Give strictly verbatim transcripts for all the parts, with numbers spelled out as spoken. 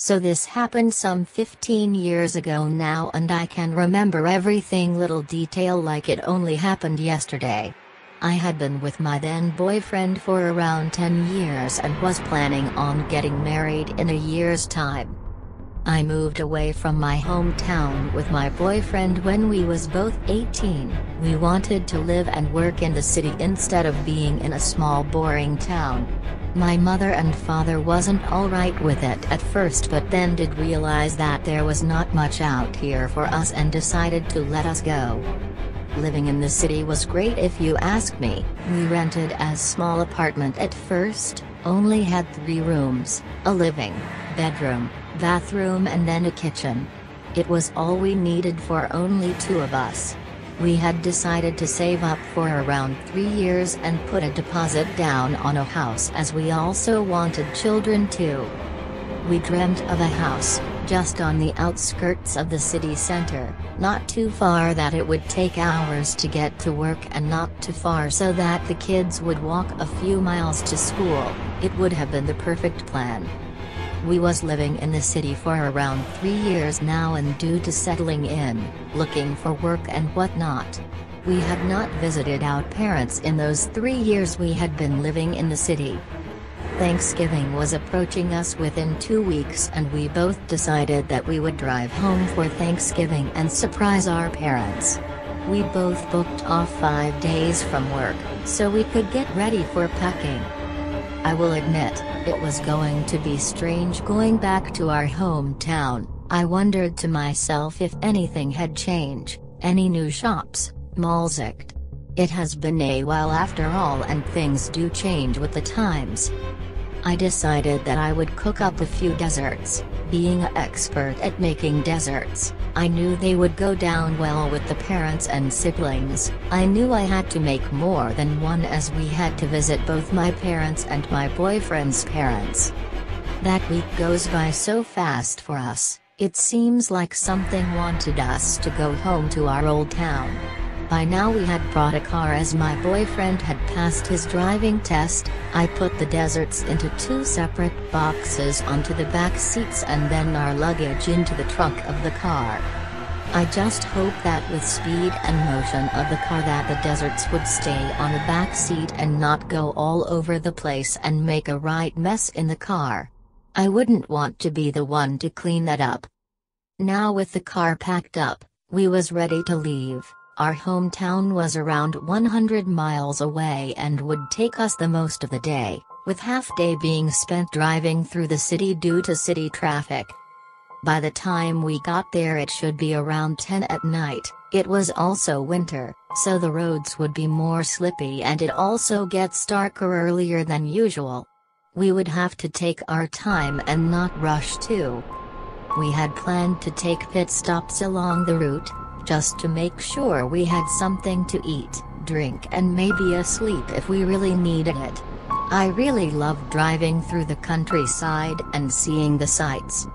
So this happened some fifteen years ago now, and I can remember everything little detail like it only happened yesterday. I had been with my then boyfriend for around ten years and was planning on getting married in a year's time. I moved away from my hometown with my boyfriend when we was both eighteen. We wanted to live and work in the city instead of being in a small boring town. My mother and father wasn't alright with it at first, but then did realize that there was not much out here for us and decided to let us go. Living in the city was great if you ask me. We rented a small apartment at first, only had three rooms, a living, bedroom, bathroom and then a kitchen. It was all we needed for only two of us. We had decided to save up for around three years and put a deposit down on a house as we also wanted children too. We dreamt of a house, just on the outskirts of the city center, not too far that it would take hours to get to work and not too far so that the kids would walk a few miles to school. It would have been the perfect plan. We was living in the city for around three years now and due to settling in, looking for work and whatnot. We had not visited our parents in those three years we had been living in the city. Thanksgiving was approaching us within two weeks and we both decided that we would drive home for Thanksgiving and surprise our parents. We both booked off five days from work, so we could get ready for packing. I will admit, it was going to be strange going back to our hometown. I wondered to myself if anything had changed, any new shops, malls, et cetera. It has been a while after all and things do change with the times. I decided that I would cook up a few desserts. Being an expert at making desserts, I knew they would go down well with the parents and siblings. I knew I had to make more than one as we had to visit both my parents and my boyfriend's parents. That week goes by so fast for us, it seems like something wanted us to go home to our old town. By now we had brought a car as my boyfriend had passed his driving test. I put the desserts into two separate boxes onto the back seats and then our luggage into the trunk of the car. I just hoped that with speed and motion of the car that the desserts would stay on the back seat and not go all over the place and make a right mess in the car. I wouldn't want to be the one to clean that up. Now with the car packed up, we was ready to leave. Our hometown was around one hundred miles away and would take us the most of the day, with half day being spent driving through the city due to city traffic. By the time we got there it should be around ten at night. It was also winter, so the roads would be more slippy and it also gets darker earlier than usual. We would have to take our time and not rush too. We had planned to take pit stops along the route, just to make sure we had something to eat, drink and maybe a sleep if we really needed it. I really loved driving through the countryside and seeing the sights.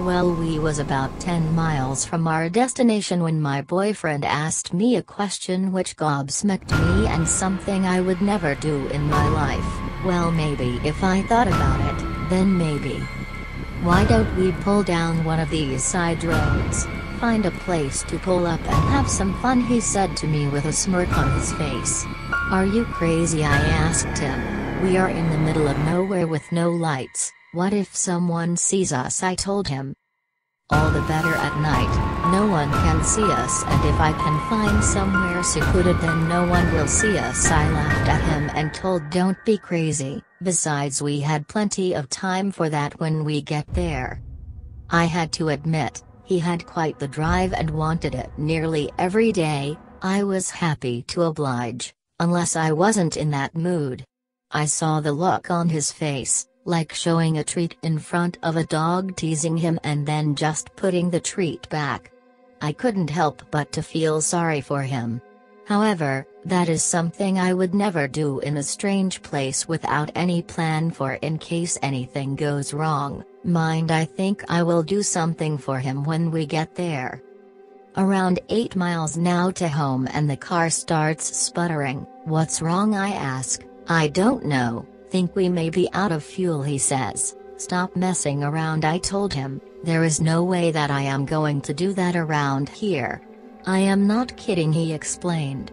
Well, we was about ten miles from our destination when my boyfriend asked me a question which gobsmacked me and something I would never do in my life. Well, maybe if I thought about it, then maybe. Why don't we pull down one of these side roads? Find a place to pull up and have some fun, he said to me with a smirk on his face. Are you crazy? I asked him. We are in the middle of nowhere with no lights. What if someone sees us? I told him. All the better at night, no one can see us, and if I can find somewhere secluded then no one will see us. I laughed at him and told don't be crazy, besides we had plenty of time for that when we get there. I had to admit, he had quite the drive and wanted it nearly every day. I was happy to oblige, unless I wasn't in that mood. I saw the look on his face, like showing a treat in front of a dog, teasing him and then just putting the treat back. I couldn't help but to feel sorry for him. However, that is something I would never do in a strange place without any plan for in case anything goes wrong. Mind, I think I will do something for him when we get there. Around eight miles now to home and the car starts sputtering. What's wrong? I ask. I don't know, think we may be out of fuel, he says. Stop messing around, I told him. There is no way that I am going to do that around here. I am not kidding, he explained.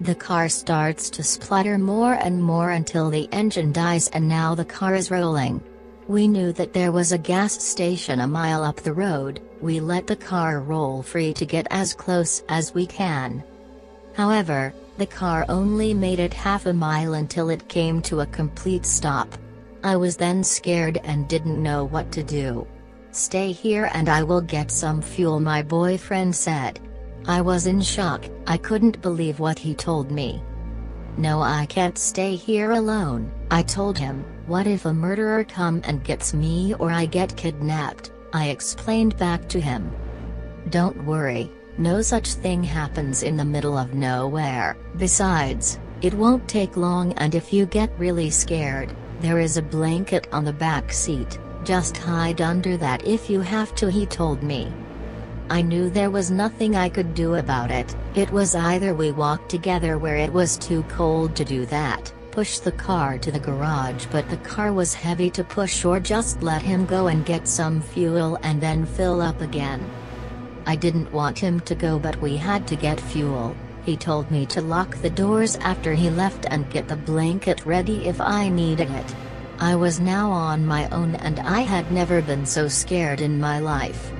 The car starts to splatter more and more until the engine dies, and now the car is rolling. We knew that there was a gas station a mile up the road. We let the car roll free to get as close as we can. However, the car only made it half a mile until it came to a complete stop. I was then scared and didn't know what to do. Stay here and I will get some fuel, my boyfriend said. I was in shock. I couldn't believe what he told me. No, I can't stay here alone, I told him. What if a murderer comes and gets me, or I get kidnapped? I explained back to him. Don't worry, no such thing happens in the middle of nowhere. Besides, it won't take long, and if you get really scared, there is a blanket on the back seat, just hide under that if you have to, he told me. I knew there was nothing I could do about it. It was either we walked together, where it was too cold to do that, push the car to the garage but the car was heavy to push, or just let him go and get some fuel and then fill up again. I didn't want him to go, but we had to get fuel. He told me to lock the doors after he left and get the blanket ready if I needed it. I was now on my own and I had never been so scared in my life.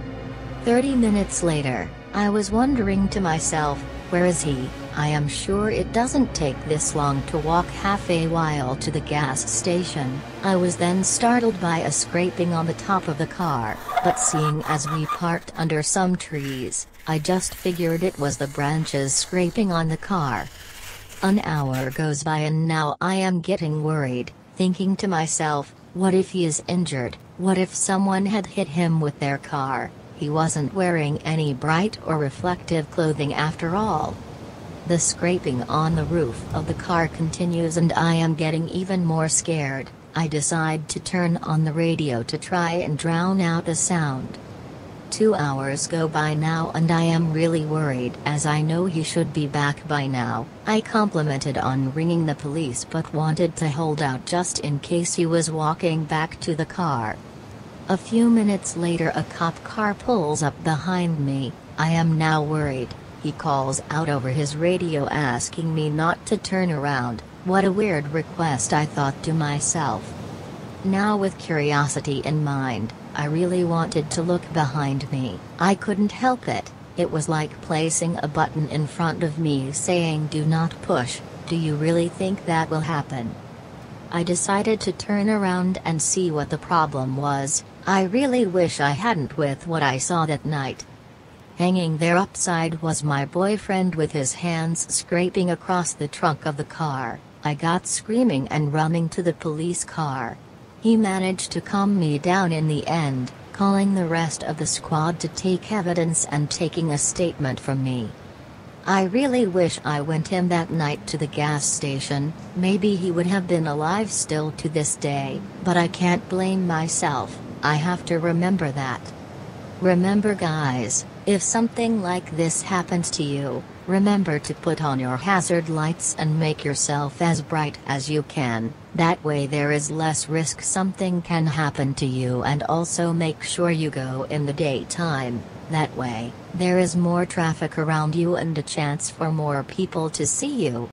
Thirty minutes later, I was wondering to myself, where is he? I am sure it doesn't take this long to walk half a mile to the gas station. I was then startled by a scraping on the top of the car, but seeing as we parked under some trees, I just figured it was the branches scraping on the car. An hour goes by and now I am getting worried, thinking to myself, what if he is injured? What if someone had hit him with their car? He wasn't wearing any bright or reflective clothing after all. The scraping on the roof of the car continues and I am getting even more scared. I decide to turn on the radio to try and drown out the sound. Two hours go by now and I am really worried, as I know he should be back by now. I complimented on ringing the police but wanted to hold out just in case he was walking back to the car. A few minutes later a cop car pulls up behind me. I am now worried. He calls out over his radio asking me not to turn around. What a weird request, I thought to myself. Now, with curiosity in mind, I really wanted to look behind me. I couldn't help it. It was like placing a button in front of me saying do not push. Do you really think that will happen? I decided to turn around and see what the problem was. I really wish I hadn't with what I saw that night. Hanging there upside was my boyfriend with his hands scraping across the trunk of the car. I got screaming and running to the police car. He managed to calm me down in the end, calling the rest of the squad to take evidence and taking a statement from me. I really wish I went in that night to the gas station. Maybe he would have been alive still to this day, but I can't blame myself. I have to remember that. Remember, guys, if something like this happens to you, remember to put on your hazard lights and make yourself as bright as you can. That way there is less risk something can happen to you, and also make sure you go in the daytime. That way, there is more traffic around you and a chance for more people to see you.